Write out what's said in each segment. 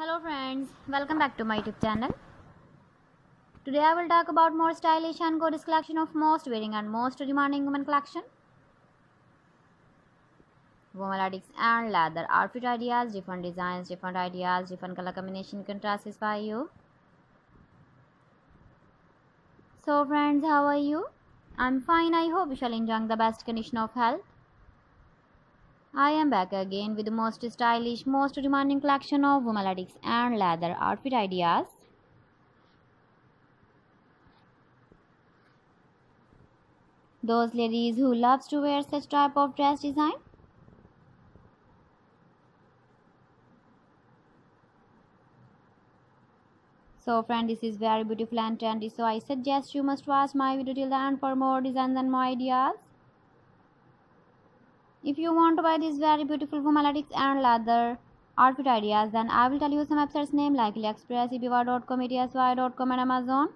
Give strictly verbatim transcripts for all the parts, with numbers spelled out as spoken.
Hello friends, welcome back to my YouTube channel. Today I will talk about more stylish and gorgeous collection of most wearing and most demanding women collection. Womelatics and leather outfit ideas, different designs, different ideas, different color combination, contrast is by you. So friends, how are you? I'm fine. I hope you shall enjoy the best condition of health. I am back again with the most stylish, most demanding collection of womelatics and leather outfit ideas. Those ladies who loves to wear such type of dress design. So friend, this is very beautiful and trendy, so I suggest you must watch my video till the end for more designs and more ideas. If you want to buy these very beautiful womelatics and leather outfit ideas, then I will tell you some websites name like AliExpress, ebay dot com, etsy dot com and Amazon.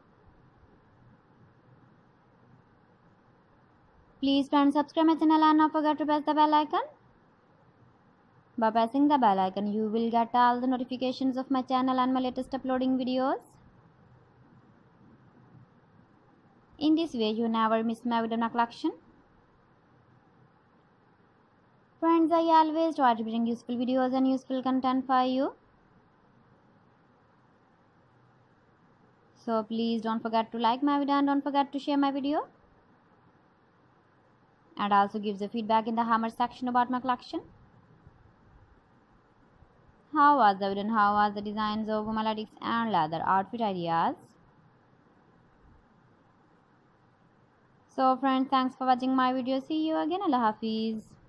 Please friends, subscribe my channel and don't forget to press the bell icon. By pressing the bell icon, you will get all the notifications of my channel and my latest uploading videos. In this way, you never miss my video collection. Friends, I always try to bring useful videos and useful content for you. So please don't forget to like my video and don't forget to share my video. And also give the feedback in the comment section about my collection. How was the video and how was the designs of womelatics and leather outfit ideas? So friends, thanks for watching my video. See you again. Allah Hafiz.